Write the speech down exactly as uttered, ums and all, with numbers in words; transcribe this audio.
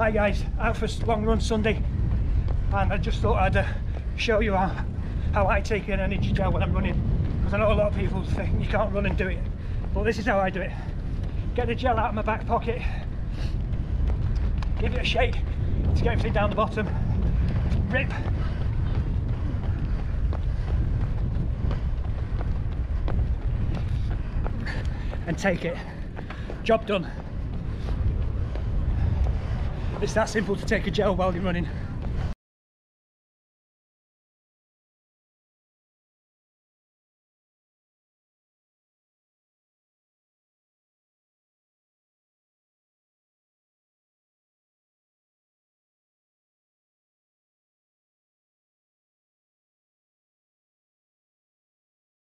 Hi guys, out for long run Sunday, and I just thought I'd uh, show you how, how I take an energy gel when I'm running, because I know a lot of people think you can't run and do it, but this is how I do it. Get the gel out of my back pocket, give it a shake to get everything down the bottom, rip, and take it. Job done. It's that simple to take a gel while you're running.